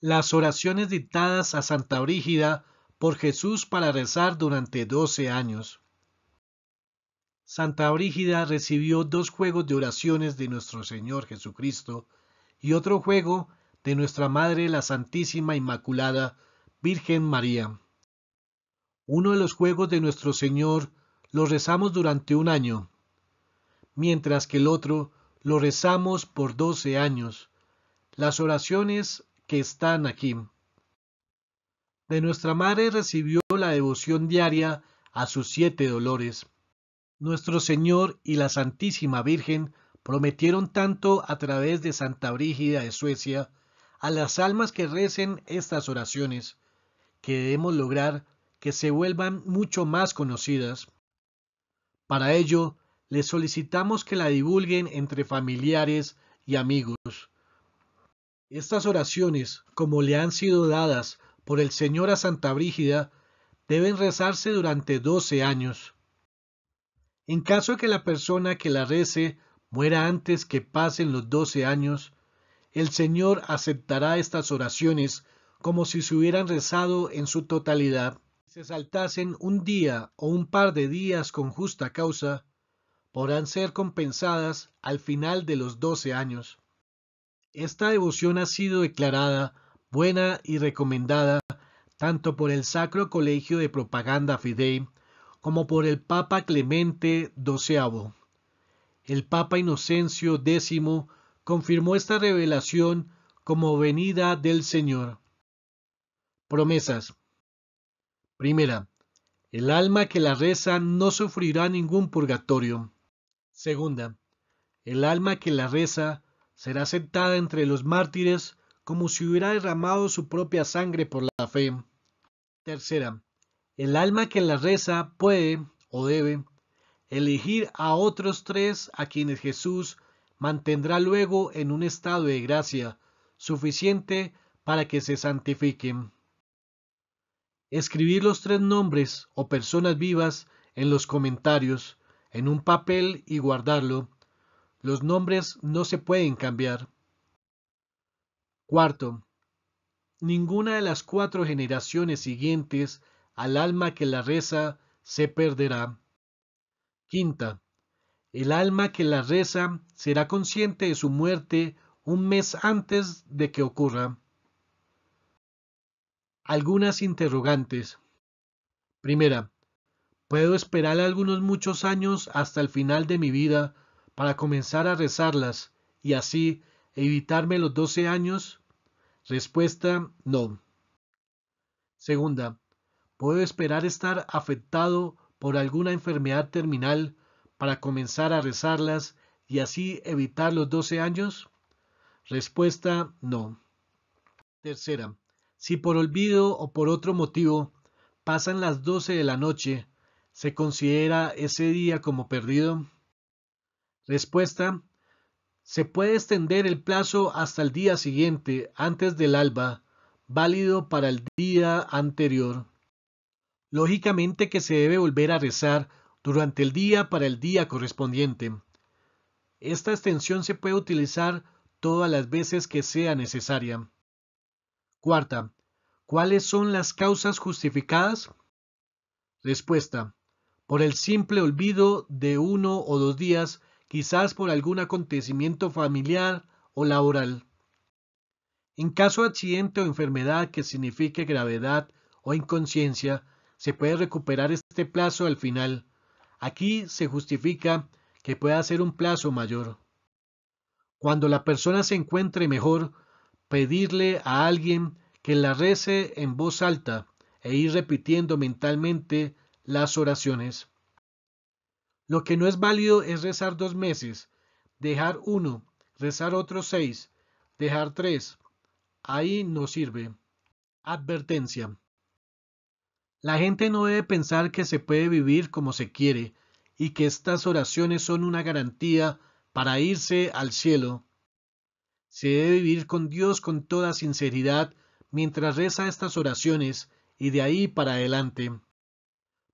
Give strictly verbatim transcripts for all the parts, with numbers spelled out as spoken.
Las oraciones dictadas a Santa Brígida por Jesús para rezar durante doce años. Santa Brígida recibió dos juegos de oraciones de nuestro Señor Jesucristo y otro juego de nuestra Madre la Santísima Inmaculada Virgen María. Uno de los juegos de nuestro Señor lo rezamos durante un año, mientras que el otro lo rezamos por doce años. Las oraciones que están aquí. De nuestra Madre recibió la devoción diaria a sus siete dolores. Nuestro Señor y la Santísima Virgen prometieron tanto a través de Santa Brígida de Suecia a las almas que recen estas oraciones, que debemos lograr que se vuelvan mucho más conocidas. Para ello, les solicitamos que la divulguen entre familiares y amigos. Estas oraciones, como le han sido dadas por el Señor a Santa Brígida, deben rezarse durante doce años. En caso de que la persona que la rece muera antes que pasen los doce años, el Señor aceptará estas oraciones como si se hubieran rezado en su totalidad. Si se saltasen un día o un par de días con justa causa, podrán ser compensadas al final de los doce años. Esta devoción ha sido declarada buena y recomendada tanto por el Sacro Colegio de Propaganda Fidei como por el Papa Clemente doceavo. El Papa Inocencio décimo confirmó esta revelación como venida del Señor. Promesas. Primera, el alma que la reza no sufrirá ningún purgatorio. Segunda, el alma que la reza será aceptada entre los mártires como si hubiera derramado su propia sangre por la fe. Tercera, el alma que la reza puede, o debe, elegir a otros tres a quienes Jesús mantendrá luego en un estado de gracia suficiente para que se santifiquen. Escribir los tres nombres o personas vivas en los comentarios, en un papel y guardarlo. Los nombres no se pueden cambiar. Cuarto, ninguna de las cuatro generaciones siguientes al alma que la reza se perderá. Quinta, el alma que la reza será consciente de su muerte un mes antes de que ocurra. Algunas interrogantes. Primera, ¿puedo esperar algunos muchos años hasta el final de mi vida para comenzar a rezarlas y así evitarme los doce años? Respuesta, no. Segunda, ¿puedo esperar estar afectado por alguna enfermedad terminal para comenzar a rezarlas y así evitar los doce años? Respuesta, no. Tercera, si por olvido o por otro motivo pasan las doce de la noche, ¿se considera ese día como perdido? Respuesta, se puede extender el plazo hasta el día siguiente, antes del alba, válido para el día anterior. Lógicamente que se debe volver a rezar durante el día para el día correspondiente. Esta extensión se puede utilizar todas las veces que sea necesaria. Cuarta, ¿cuáles son las causas justificadas? Respuesta, por el simple olvido de uno o dos días, quizás por algún acontecimiento familiar o laboral. En caso de accidente o enfermedad que signifique gravedad o inconsciencia, se puede recuperar este plazo al final. Aquí se justifica que pueda ser un plazo mayor. Cuando la persona se encuentre mejor, pedirle a alguien que la rece en voz alta e ir repitiendo mentalmente las oraciones. Lo que no es válido es rezar dos meses, dejar uno, rezar otros seis, dejar tres. Ahí no sirve. Advertencia. La gente no debe pensar que se puede vivir como se quiere y que estas oraciones son una garantía para irse al cielo. Se debe vivir con Dios con toda sinceridad mientras reza estas oraciones y de ahí para adelante.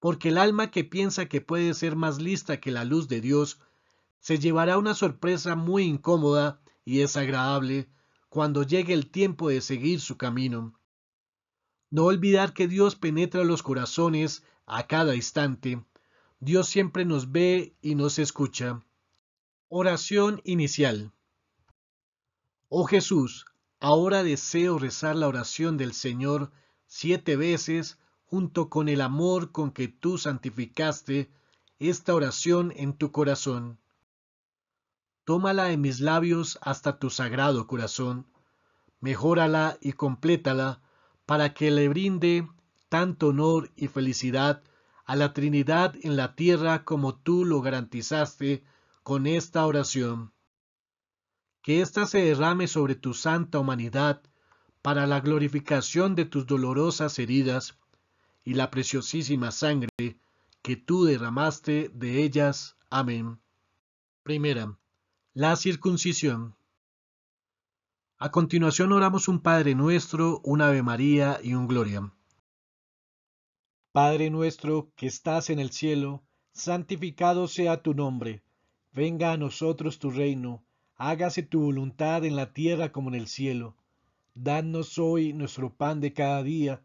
Porque el alma que piensa que puede ser más lista que la luz de Dios, se llevará una sorpresa muy incómoda y desagradable cuando llegue el tiempo de seguir su camino. No olvidar que Dios penetra los corazones a cada instante. Dios siempre nos ve y nos escucha. Oración inicial. Oh Jesús, ahora deseo rezar la oración del Señor siete veces junto con el amor con que tú santificaste esta oración en tu corazón. Tómala de mis labios hasta tu sagrado corazón, mejórala y complétala para que le brinde tanto honor y felicidad a la Trinidad en la tierra como tú lo garantizaste con esta oración. Que ésta se derrame sobre tu santa humanidad para la glorificación de tus dolorosas heridas y la preciosísima sangre que tú derramaste de ellas. Amén. Primera, la circuncisión. A continuación oramos un Padre Nuestro, un Ave María y un Gloria. Padre nuestro que estás en el cielo, santificado sea tu nombre. Venga a nosotros tu reino. Hágase tu voluntad en la tierra como en el cielo. Danos hoy nuestro pan de cada día.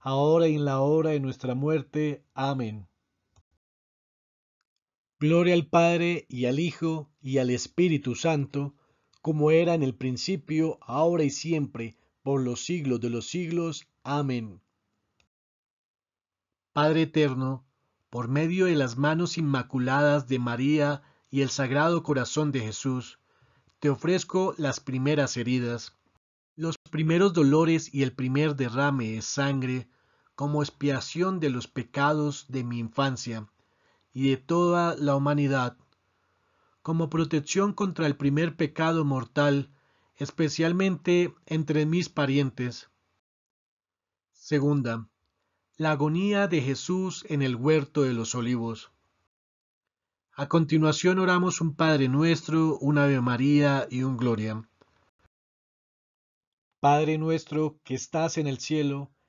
ahora y en la hora de nuestra muerte. Amén. Gloria al Padre, y al Hijo, y al Espíritu Santo, como era en el principio, ahora y siempre, por los siglos de los siglos. Amén. Padre eterno, por medio de las manos inmaculadas de María y el Sagrado Corazón de Jesús, te ofrezco las primeras heridas, los primeros dolores y el primer derrame de sangre como expiación de los pecados de mi infancia y de toda la humanidad, como protección contra el primer pecado mortal, especialmente entre mis parientes. Segunda, la agonía de Jesús en el huerto de los olivos. A continuación oramos un Padre Nuestro, un Ave María y un Gloria. Padre nuestro que estás en el cielo,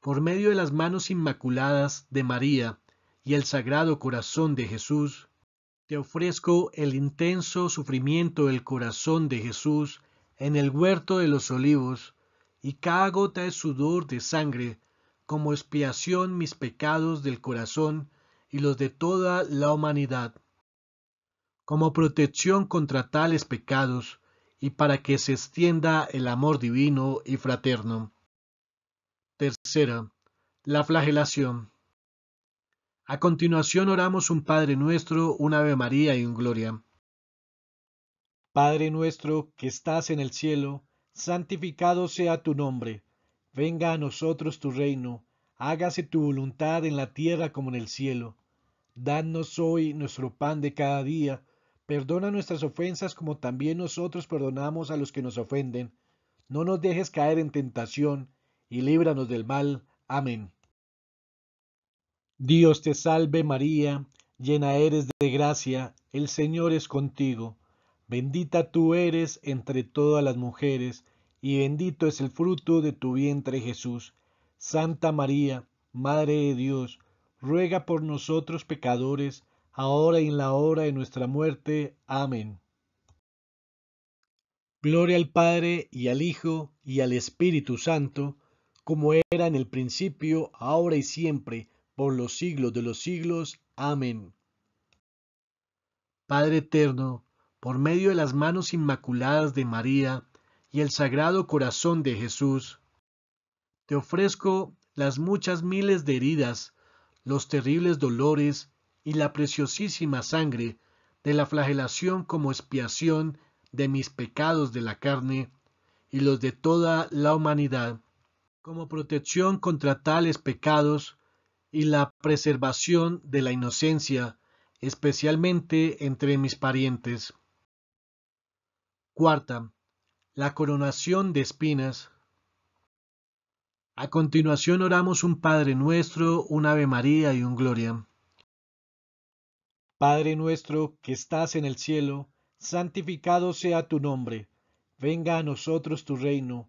por medio de las manos inmaculadas de María y el Sagrado Corazón de Jesús, te ofrezco el intenso sufrimiento del corazón de Jesús en el huerto de los olivos y cada gota de sudor de sangre como expiación mis pecados del corazón y los de toda la humanidad, como protección contra tales pecados, y para que se extienda el amor divino y fraterno. Tercera, la flagelación. A continuación oramos un Padre Nuestro, un Ave María y un Gloria. Padre nuestro que estás en el cielo, santificado sea tu nombre. Venga a nosotros tu reino, hágase tu voluntad en la tierra como en el cielo. Danos hoy nuestro pan de cada día. Perdona nuestras ofensas como también nosotros perdonamos a los que nos ofenden. No nos dejes caer en tentación, y líbranos del mal. Amén. Dios te salve María, llena eres de gracia, el Señor es contigo. Bendita tú eres entre todas las mujeres, y bendito es el fruto de tu vientre Jesús. Santa María, Madre de Dios, ruega por nosotros pecadores, ahora y en la hora de nuestra muerte. Amén. Gloria al Padre, y al Hijo, y al Espíritu Santo, como era en el principio, ahora y siempre, por los siglos de los siglos. Amén. Padre eterno, por medio de las manos inmaculadas de María y el Sagrado Corazón de Jesús, te ofrezco las muchas miles de heridas, los terribles dolores y la preciosísima sangre de la flagelación como expiación de mis pecados de la carne y los de toda la humanidad, como protección contra tales pecados y la preservación de la inocencia, especialmente entre mis parientes. Cuarta, la coronación de espinas. A continuación oramos un Padre Nuestro, un Ave María y un Gloria. Padre nuestro que estás en el cielo, santificado sea tu nombre. Venga a nosotros tu reino,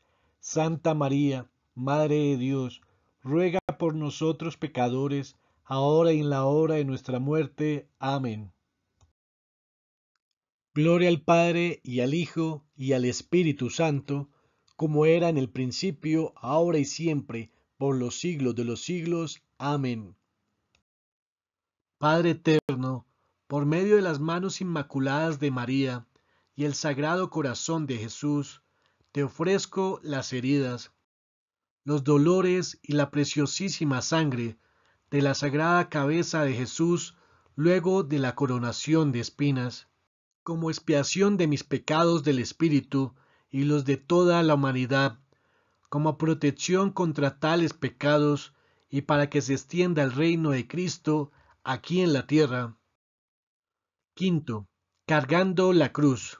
Santa María, Madre de Dios, ruega por nosotros pecadores, ahora y en la hora de nuestra muerte. Amén. Gloria al Padre, y al Hijo, y al Espíritu Santo, como era en el principio, ahora y siempre, por los siglos de los siglos. Amén. Padre eterno, por medio de las manos inmaculadas de María y el Sagrado Corazón de Jesús, te ofrezco las heridas, los dolores y la preciosísima sangre de la sagrada cabeza de Jesús luego de la coronación de espinas, como expiación de mis pecados del espíritu y los de toda la humanidad, como protección contra tales pecados y para que se extienda el reino de Cristo aquí en la tierra. Quinto, cargando la cruz.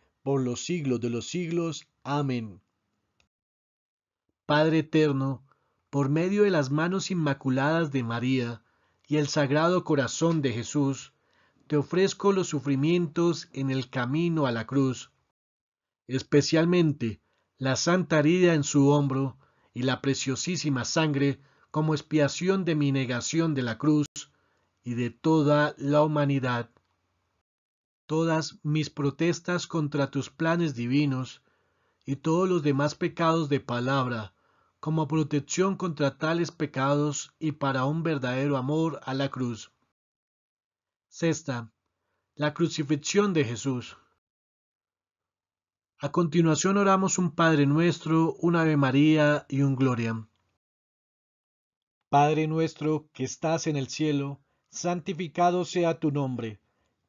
por los siglos de los siglos. Amén. Padre eterno, por medio de las manos inmaculadas de María y el Sagrado Corazón de Jesús, te ofrezco los sufrimientos en el camino a la cruz, especialmente la santa herida en su hombro y la preciosísima sangre como expiación de mi negación de la cruz y de toda la humanidad. Todas mis protestas contra tus planes divinos y todos los demás pecados de palabra, como protección contra tales pecados y para un verdadero amor a la cruz. Sexta, la crucifixión de Jesús. A continuación oramos un Padre Nuestro, un Ave María y un Gloria. Padre nuestro que estás en el cielo, santificado sea tu nombre.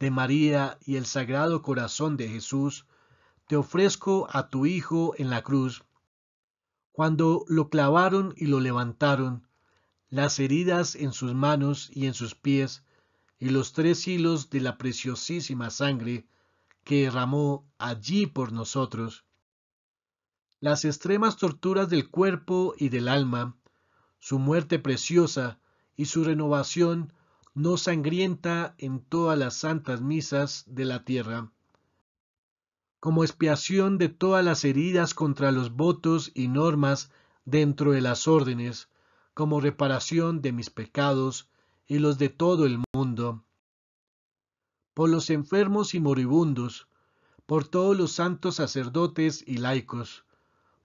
de María y el Sagrado Corazón de Jesús, te ofrezco a tu Hijo en la cruz. Cuando lo clavaron y lo levantaron, las heridas en sus manos y en sus pies, y los tres hilos de la preciosísima sangre que derramó allí por nosotros, las extremas torturas del cuerpo y del alma, su muerte preciosa y su renovación no sangrienta en todas las santas misas de la tierra, como expiación de todas las heridas contra los votos y normas dentro de las órdenes, como reparación de mis pecados y los de todo el mundo, por los enfermos y moribundos, por todos los santos sacerdotes y laicos,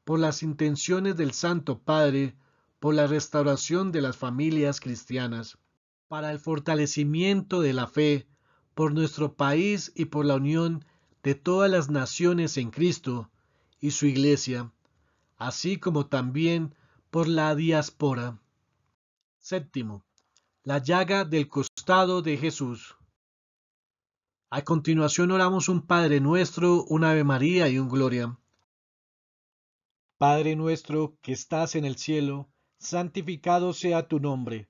por las intenciones del Santo Padre, por la restauración de las familias cristianas, para el fortalecimiento de la fe, por nuestro país y por la unión de todas las naciones en Cristo y su Iglesia, así como también por la diáspora. Séptimo. La llaga del costado de Jesús. A continuación oramos un Padre Nuestro, un Ave María y un Gloria. Padre nuestro que estás en el cielo, santificado sea tu nombre.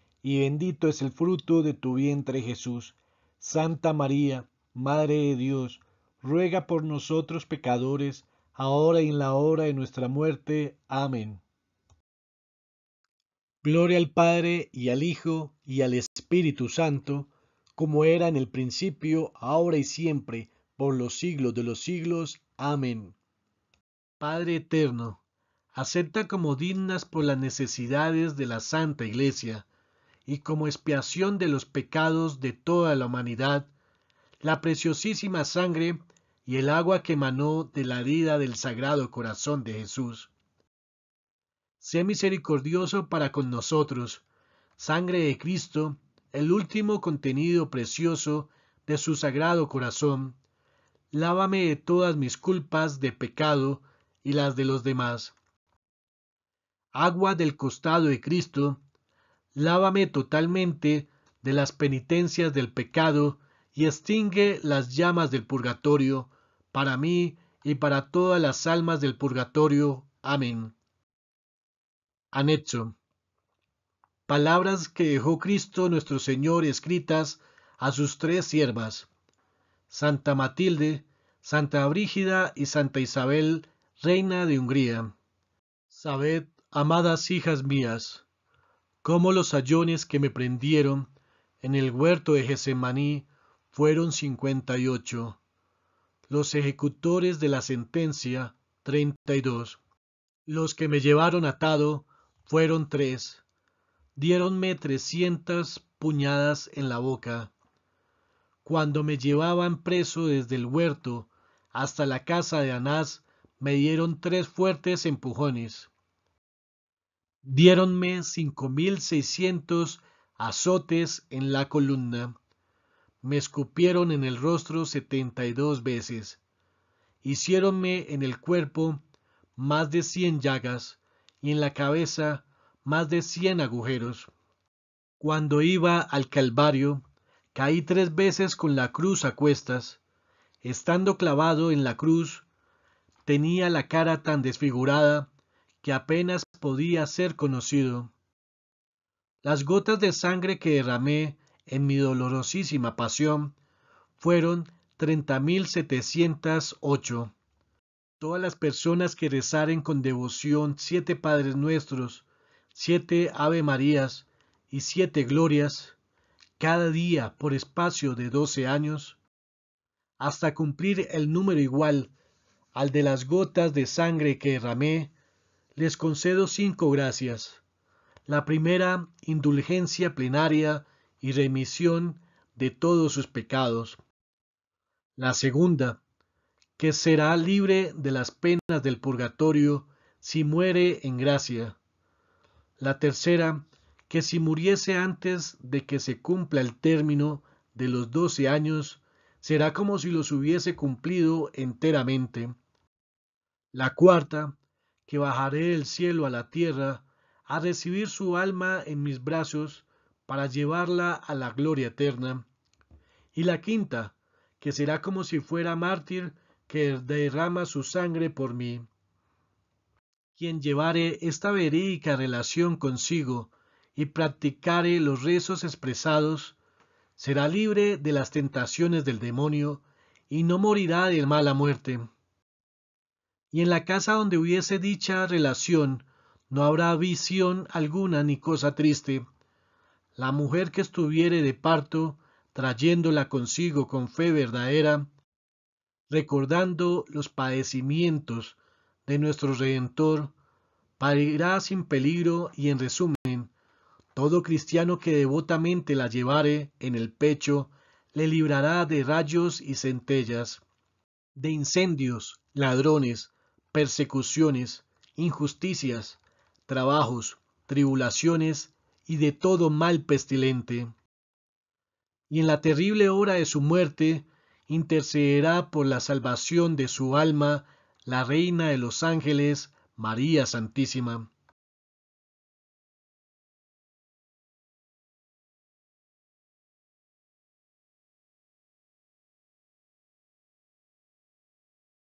y bendito es el fruto de tu vientre Jesús. Santa María, Madre de Dios, ruega por nosotros pecadores, ahora y en la hora de nuestra muerte. Amén. Gloria al Padre, y al Hijo, y al Espíritu Santo, como era en el principio, ahora y siempre, por los siglos de los siglos. Amén. Padre eterno, acepta como dignas por las necesidades de la Santa Iglesia, y como expiación de los pecados de toda la humanidad, la preciosísima sangre y el agua que emanó de la herida del Sagrado Corazón de Jesús. Sé misericordioso para con nosotros, sangre de Cristo, el último contenido precioso de su Sagrado Corazón, lávame de todas mis culpas de pecado y las de los demás. Agua del costado de Cristo, lávame totalmente de las penitencias del pecado y extingue las llamas del purgatorio, para mí y para todas las almas del purgatorio. Amén. Anexo. Palabras que dejó Cristo nuestro Señor escritas a sus tres siervas, Santa Matilde, Santa Brígida y Santa Isabel, reina de Hungría. Sabed, amadas hijas mías, cómo los sayones que me prendieron en el huerto de Getsemaní fueron cincuenta y ocho, los ejecutores de la sentencia treinta y dos, los que me llevaron atado fueron tres. Diéronme trescientas puñadas en la boca. Cuando me llevaban preso desde el huerto hasta la casa de Anás, me dieron tres fuertes empujones. Diéronme cinco mil seiscientos azotes en la columna. Me escupieron en el rostro setenta y dos veces. Hiciéronme en el cuerpo más de cien llagas, y en la cabeza más de cien agujeros. Cuando iba al Calvario, caí tres veces con la cruz a cuestas. Estando clavado en la cruz, tenía la cara tan desfigurada que apenas podía ser conocido. Las gotas de sangre que derramé en mi dolorosísima pasión fueron treinta mil setecientas ocho. Todas las personas que rezaren con devoción siete Padres Nuestros, siete Ave Marías y siete Glorias, cada día por espacio de doce años, hasta cumplir el número igual al de las gotas de sangre que derramé, les concedo cinco gracias. La primera, indulgencia plenaria y remisión de todos sus pecados. La segunda, que será libre de las penas del purgatorio si muere en gracia. La tercera, que si muriese antes de que se cumpla el término de los doce años, será como si los hubiese cumplido enteramente. La cuarta, que bajaré del cielo a la tierra a recibir su alma en mis brazos para llevarla a la gloria eterna. Y la quinta, que será como si fuera mártir que derrama su sangre por mí. Quien llevare esta verídica relación consigo y practicare los rezos expresados, será libre de las tentaciones del demonio y no morirá de mala muerte. Y en la casa donde hubiese dicha relación no habrá visión alguna ni cosa triste. La mujer que estuviere de parto, trayéndola consigo con fe verdadera, recordando los padecimientos de nuestro Redentor, parirá sin peligro y en resumen, todo cristiano que devotamente la llevare en el pecho, le librará de rayos y centellas, de incendios, ladrones, persecuciones, injusticias, trabajos, tribulaciones y de todo mal pestilente. Y en la terrible hora de su muerte, intercederá por la salvación de su alma la Reina de los Ángeles, María Santísima.